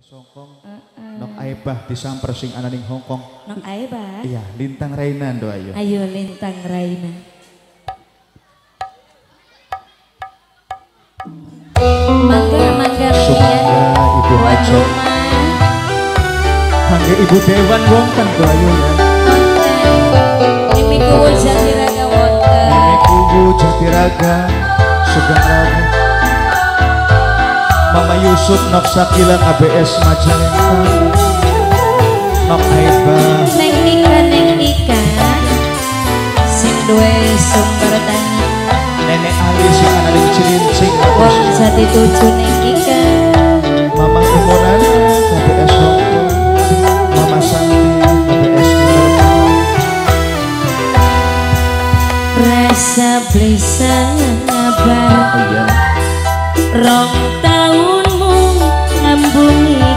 Songkong, nok aibah disamper sing ana ning Hongkong. Nok aibah? Iya, Lintang Raina ndo ayo. Ayo Lintang Raina. Mangga-mangga Ibu Haji. Mangga Ibu Dewan wonten ndo ayo ya. Mimiku Jatiraga wonten. Mimiku Jatiraga sedang ragu. Mama Yusuf nok sakila KBS Majalengka nok aiba neng nika sing duwe sumber tani nenek Ali sing ana ning Cilincing wong jati tuju neng nika Mama Kumonan KBS Hongkong Mama Santi KBS Hongkong rasa blesa ngabar rong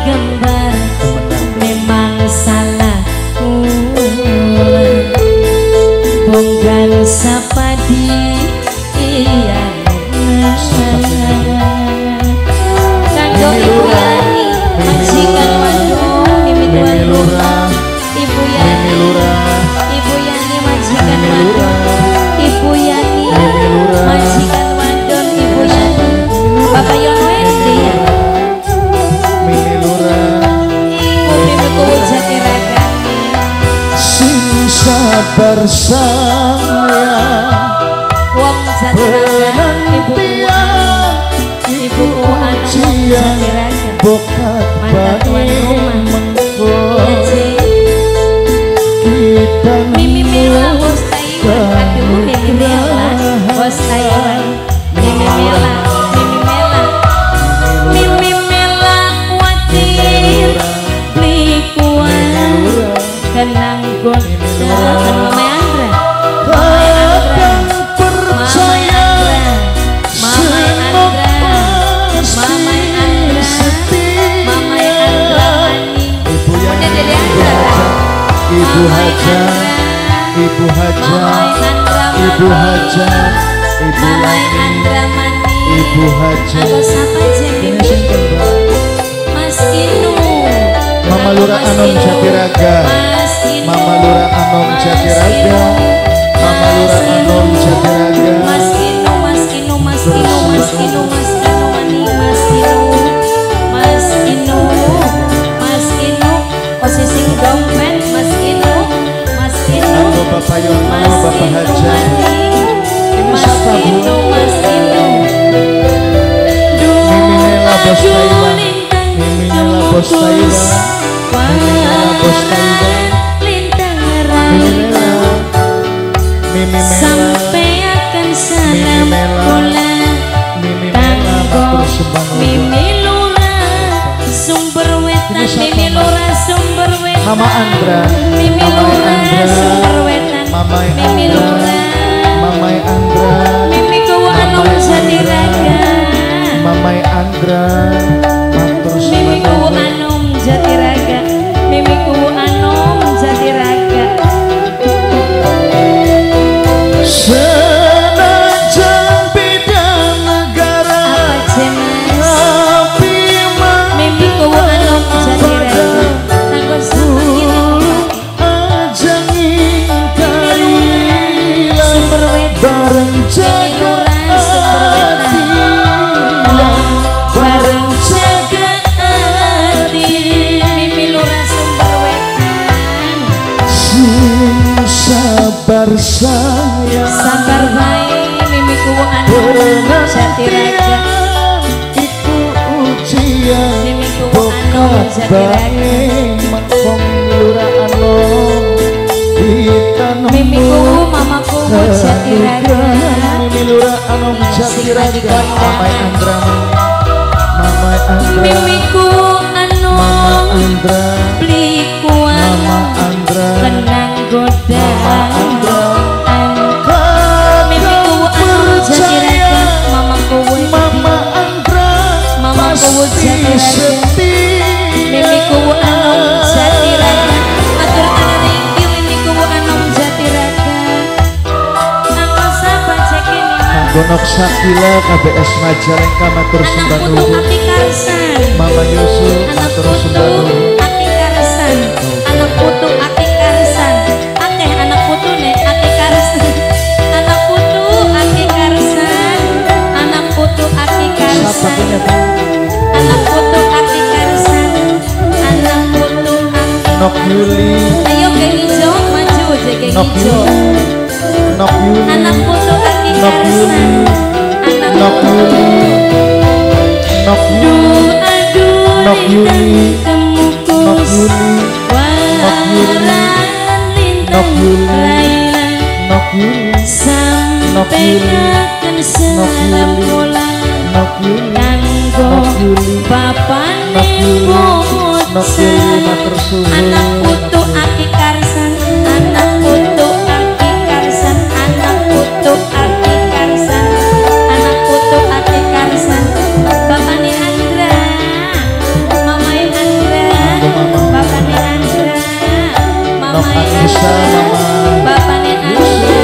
gambar memang salahku bonggal sapadi iya kanggo Ibu Ani majikan wadon mimit wadon Ibu Yani Ibu Yani majikan wadon Ibu Yani majikan wadon Ibu Yani Bapak Yon Wendy sabar sayang wong Jatiraga Ibu Haji bokat bayi mengkong kita mimimila hostayu aduh mimimila hostayu mimimila mimimila kuatir pelikuan kenang gue Ibu Haja, Ibu Haja, Ibu Lani, Ibu Haja, Mas Inu, Mama Lura Anom Jatiraga, Mama Lura Anom Jatiraga, Mama Lura Anom Jatiraga, Mas Inu, Mas Inu, Mas Inu, Mas Inu, Mas Inu, Mas Inu, Mas Inu, Mas Inu, posisi dompet Mas Inu. Anggo Bapak Yono, Bapak Haja, ini siapa Bu? Miminya Bos Taiwan, miminya Bos Taiwan, miminya Bos Taiwan, miminya, miminya, sampai akan salam bola, tanggung, mimilura, sumber wetan, mimilura, sumber wetan. Mama Andra, Mama Andra, Mama Andra, Mama Andra, Mimiku Anom Jatiraga, Mama Andra, Mimiku Anom Jatiraga, Mimiku Anom Jatiraga. Senajan beda negara, tapi Mimiku Anom Jatiraga. Bareng jaga hati, bareng jaga hati, mimpi lurah sumber wetan. Sabar sayang, sabar baik, mimpiku Anom Jatiraga. Itu ujian, mimpiku Anom Jatiraga. Makong lurah Anom, ditanam. Mimpiku mamaku. Jatiraga, Mimi Lura Anom Jatiraga, Mama Andra, Mama Andra, Mimiku Anom Andra, pelikuan, Mama Andra, kenang goda, Mimiku Anom Jatiraga, Mamaku Wudi, Mama Andra, Mamaku Jatiraga, Mimiku Anom Jatiraga, atur tangan iki, Mimiku Anom Jatiraga. Gonok Sakila KBS Majalengka matur sembah nuwun Mama Yusuf matur Nok Yuli, ayo ke hijau maju aja ke hijau. Nok Yuli, anak foto kaki karisna, anak Yuli, Nok Yuli, Nok Yuli, Nok Yuli, Nok Yuli, Nok Yuli, Nok Yuli, Nok Yuli, Nok Yuli, Nok Yuli, Nok Yuli. Anak putu aki karisan, anak putu aki karisan, anak putu aki karisan, anak putu aki karisan. Bapaknya Andra, mamanya Andra, bapaknya Andra, mamanya Andra, bapaknya Andra.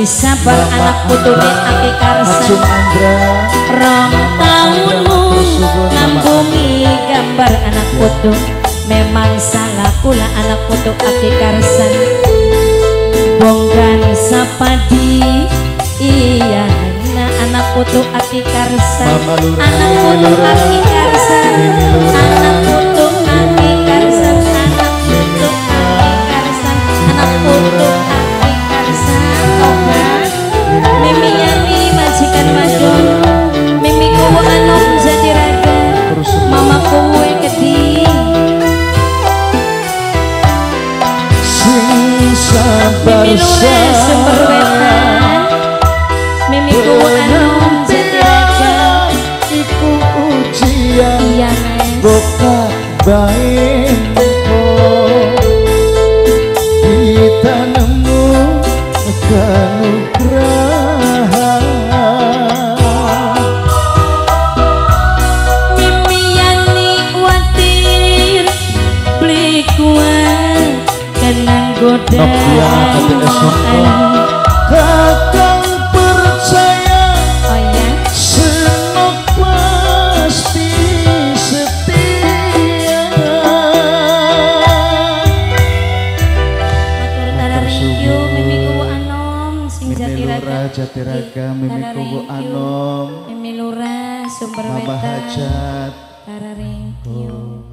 Sabar anak putune aki karsa rong tahunmu nambungi gambar anak putu. Memang salah pula anak putu aki karsa bonggan sapadi iya nah anak putu aki karsa, anak putu aki karsa, anak putu aki karsa, anak putu aki karsa, anak putu. Mimi Yani majikan madu, mimi kowe anom jadi raga, mama kowe gede. Mimi Nure seperwetan, mimi kowe anom jadi raga. Iku ujian yang bukan baik. Kita nemu kanugrah. Kakang percaya senok pasti setia. Mimikuwo anom sing Jatiraga, mimikuwo anom, mimi lurah Sumberwetan, Mama Hajat.